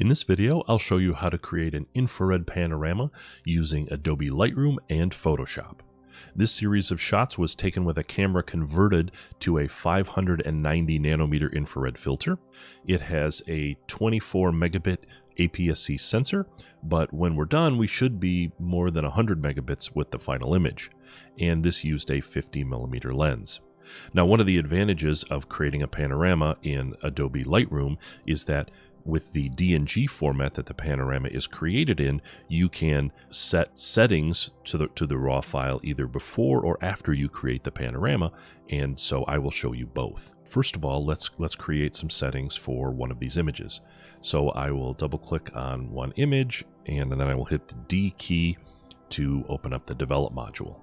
In this video, I'll show you how to create an infrared panorama using Adobe Lightroom and Photoshop. This series of shots was taken with a camera converted to a 590 nanometer infrared filter. It has a 24 megabit APS-C sensor, but when we're done, we should be more than 100 megabits with the final image. And this used a 50 millimeter lens. Now, one of the advantages of creating a panorama in Adobe Lightroom is that with the DNG format that the panorama is created in, you can set settings to the raw file either before or after you create the panorama, and so I will show you both. First of all, let's create some settings for one of these images. So I will double click on one image, and then I will hit the D key to open up the develop module.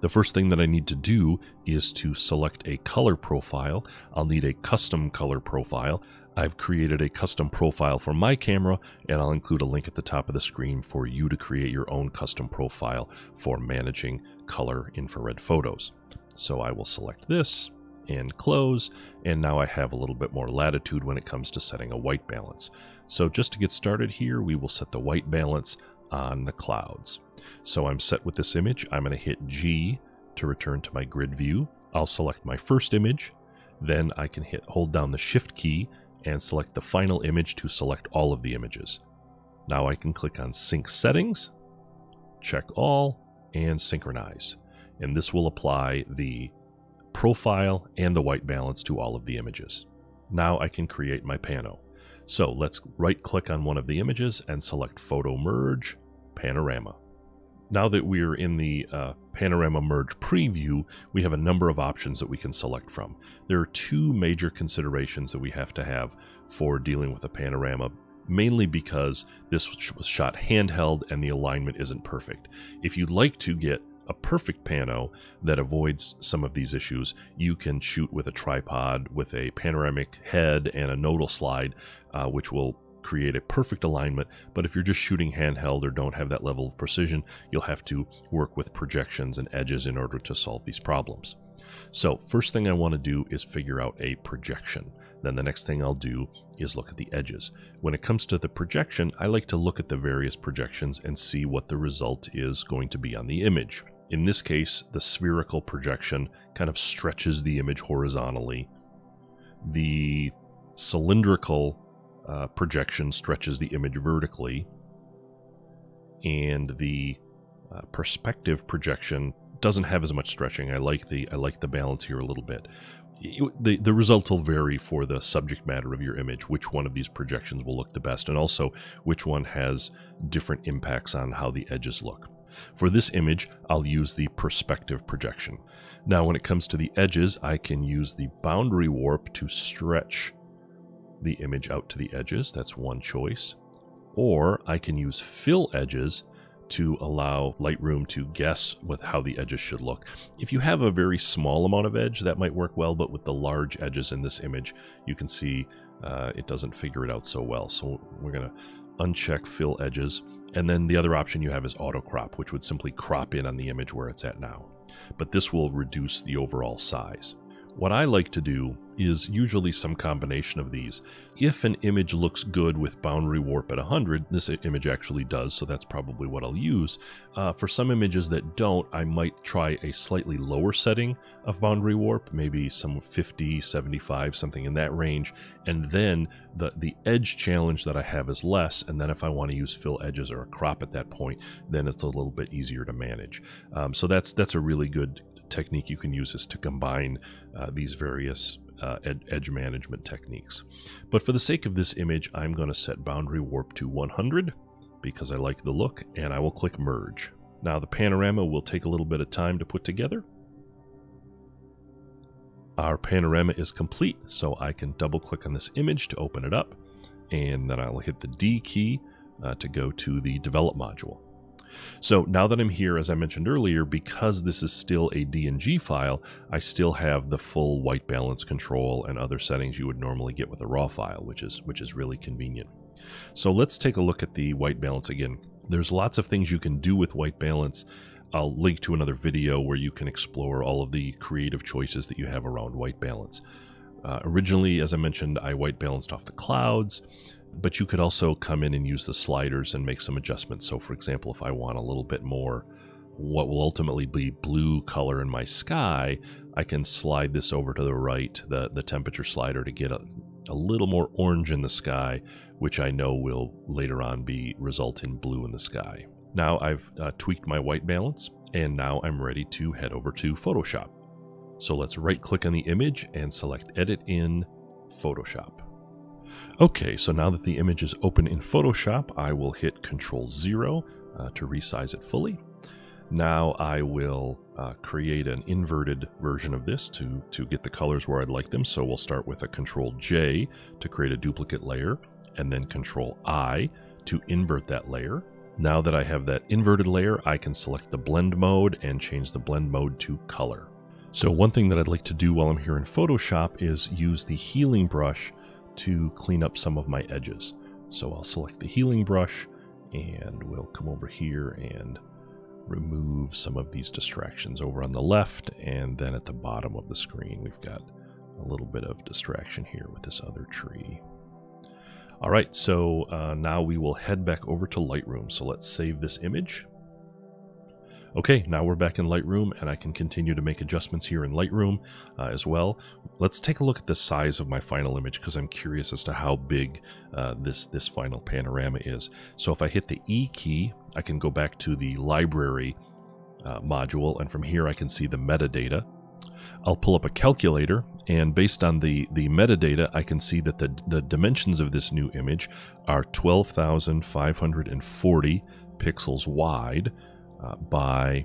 The first thing that I need to do is to select a color profile. I'll need a custom color profile. I've created a custom profile for my camera, and I'll include a link at the top of the screen for you to create your own custom profile for managing color infrared photos. So I will select this and close, and now I have a little bit more latitude when it comes to setting a white balance. So just to get started here, we will set the white balance on the clouds. So I'm set with this image. I'm going to hit G to return to my grid view. I'll select my first image, then I can hold down the Shift key and select the final image to select all of the images. Now I can click on Sync Settings, check all, and synchronize. And this will apply the profile and the white balance to all of the images. Now I can create my pano. So let's right click on one of the images and select Photo Merge Panorama. Now that we're in the Panorama Merge preview, we have a number of options that we can select from. There are two major considerations that we have to have for dealing with a panorama, mainly because this was shot handheld and the alignment isn't perfect. If you'd like to get a perfect pano that avoids some of these issues, you can shoot with a tripod, with a panoramic head and a nodal slide, which will create a perfect alignment. But if you're just shooting handheld or don't have that level of precision, you'll have to work with projections and edges in order to solve these problems. So first thing I want to do is figure out a projection. Then the next thing I'll do is look at the edges. When it comes to the projection, I like to look at the various projections and see what the result is going to be on the image. In this case, the spherical projection kind of stretches the image horizontally. The cylindrical projection stretches the image vertically, and the perspective projection doesn't have as much stretching. I like the balance here a little bit. The results will vary for the subject matter of your image, which one of these projections will look the best, and also which one has different impacts on how the edges look. For this image, I'll use the perspective projection. Now, when it comes to the edges, I can use the boundary warp to stretch the image out to the edges. That's one choice. Or I can use fill edges to allow Lightroom to guess with how the edges should look. If you have a very small amount of edge, that might work well, but with the large edges in this image, you can see it doesn't figure it out so well. So we're going to uncheck fill edges. And then the other option you have is auto crop, which would simply crop in on the image where it's at now. But this will reduce the overall size. What I like to do is usually some combination of these. If an image looks good with boundary warp at 100, this image actually does, so that's probably what I'll use. For some images that don't, I might try a slightly lower setting of boundary warp, maybe some 50, 75, something in that range, and then the edge challenge that I have is less, and then if I want to use fill edges or a crop at that point, then it's a little bit easier to manage. So that's a really good technique you can use, is to combine these various edge management techniques. But for the sake of this image, I'm going to set boundary warp to 100 because I like the look, and I will click merge. Now the panorama will take a little bit of time to put together. Our panorama is complete, so I can double click on this image to open it up, and then I'll hit the D key to go to the develop module. So now that I'm here, as I mentioned earlier, because this is still a DNG file, I still have the full white balance control and other settings you would normally get with a raw file, which is really convenient. So let's take a look at the white balance again. There's lots of things you can do with white balance. I'll link to another video where you can explore all of the creative choices that you have around white balance. Originally, as I mentioned, I white balanced off the clouds. But you could also come in and use the sliders and make some adjustments. So for example, if I want a little bit more, what will ultimately be blue color in my sky, I can slide this over to the right, the temperature slider, to get a little more orange in the sky, which I know will later on result in blue in the sky. Now I've tweaked my white balance, and now I'm ready to head over to Photoshop. So let's right click on the image and select Edit in Photoshop. Okay, so now that the image is open in Photoshop, I will hit Ctrl-0 to resize it fully. Now I will create an inverted version of this to get the colors where I'd like them. So we'll start with a Ctrl-J to create a duplicate layer, and then Ctrl-I to invert that layer. Now that I have that inverted layer, I can select the blend mode and change the blend mode to color. So one thing that I'd like to do while I'm here in Photoshop is use the healing brush to clean up some of my edges. So I'll select the healing brush, and we'll come over here and remove some of these distractions over on the left, and then at the bottom of the screen we've got a little bit of distraction here with this other tree. All right, so now we will head back over to Lightroom. So let's save this image. Okay, now we're back in Lightroom, and I can continue to make adjustments here in Lightroom as well. Let's take a look at the size of my final image, because I'm curious as to how big this final panorama is. So if I hit the E key, I can go back to the library module, and from here I can see the metadata. I'll pull up a calculator, and based on the metadata, I can see that the dimensions of this new image are 12,540 pixels wide by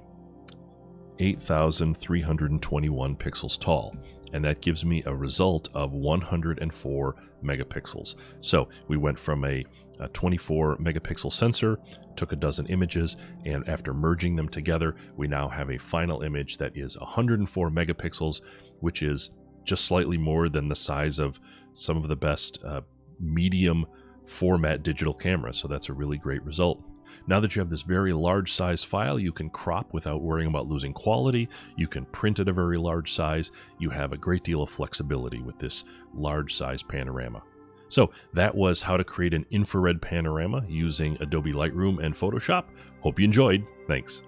8,321 pixels tall. And that gives me a result of 104 megapixels. So we went from a 24 megapixel sensor, took a dozen images, and after merging them together, we now have a final image that is 104 megapixels, which is just slightly more than the size of some of the best medium format digital cameras. So that's a really great result. Now that you have this very large size file, you can crop without worrying about losing quality. You can print at a very large size. You have a great deal of flexibility with this large size panorama. So that was how to create an infrared panorama using Adobe Lightroom and Photoshop. Hope you enjoyed. Thanks.